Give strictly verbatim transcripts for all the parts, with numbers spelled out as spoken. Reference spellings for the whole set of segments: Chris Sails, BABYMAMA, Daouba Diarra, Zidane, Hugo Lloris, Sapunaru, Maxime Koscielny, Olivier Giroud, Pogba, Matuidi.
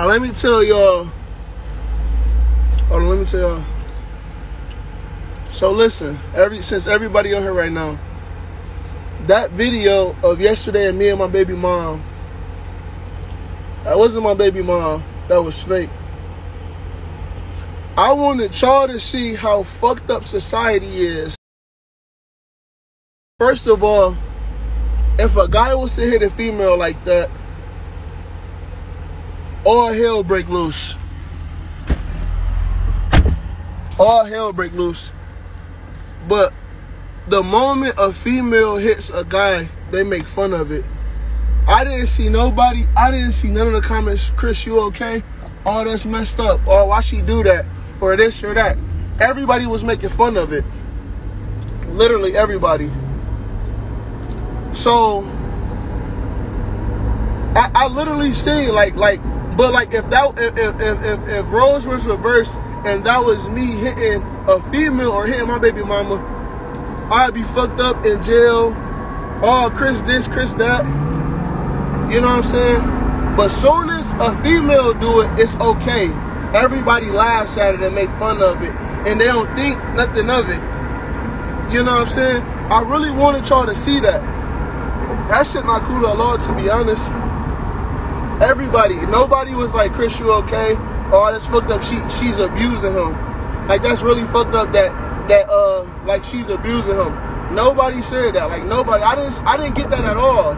Now let me tell y'all. Hold on, let me tell y'all. So listen, every since everybody on here right now, that video of yesterday and me and my baby mom, that wasn't my baby mom, that was fake. I wanted y'all to see how fucked up society is. First of all, if a guy was to hit a female like that, all hell break loose. All hell break loose. But the moment a female hits a guy, they make fun of it. I didn't see nobody. I didn't see none of the comments, Chris, you okay? Oh, that's messed up. Oh, why she do that? Or this or that. Everybody was making fun of it. Literally everybody. So, I, I literally seen, like, like, but, like, if that, if, if, if, if roles was reversed and that was me hitting a female or hitting my baby mama, I'd be fucked up in jail. Oh, Chris this, Chris that. You know what I'm saying? But soon as a female do it, it's okay. Everybody laughs at it and make fun of it. And they don't think nothing of it. You know what I'm saying? I really wanted y'all to see that. That shit not cool at all, to be honest. Everybody, nobody was like, Chris, you okay? Oh, that's fucked up. She, she's abusing him. Like, that's really fucked up that, that uh, like, she's abusing him. Nobody said that. Like, nobody. I didn't, I didn't get that at all.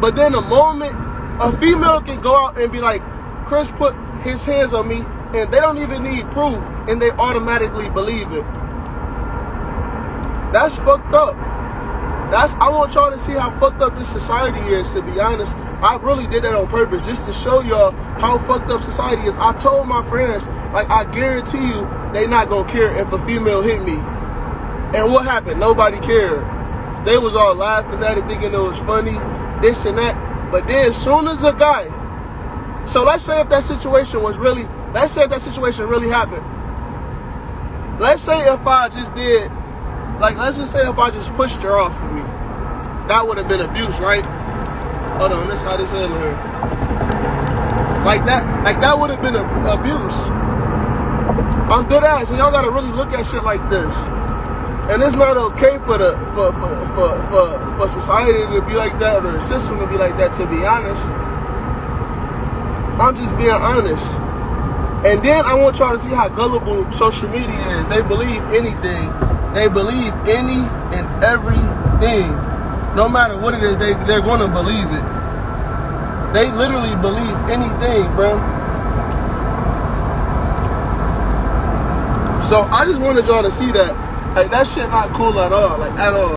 But then the moment a female can go out and be like, Chris put his hands on me, and they don't even need proof, and they automatically believe it. That's fucked up. That's, I want y'all to see how fucked up this society is, to be honest. I really did that on purpose, just to show y'all how fucked up society is. I told my friends, like, I guarantee you, they not gonna care if a female hit me. And what happened? Nobody cared. They was all laughing at it, thinking it was funny, this and that. But then as soon as a guy, so let's say if that situation was really, let's say if that situation really happened. Let's say if I just did, like, let's just say if I just pushed her off of me. That would have been abuse, right? Hold on, this is how this is here. Like that, like that would have been a, abuse. I'm dead ass, and y'all gotta really look at shit like this. And it's not okay for the for for for for, for society to be like that, or the system to be like that, to be honest. I'm just being honest. And then I want y'all to see how gullible social media is. They believe anything. They believe any and everything. No matter what it is, they, they're going to believe it. They literally believe anything, bro. So I just wanted y'all to see that. Like, that shit not cool at all. Like, at all.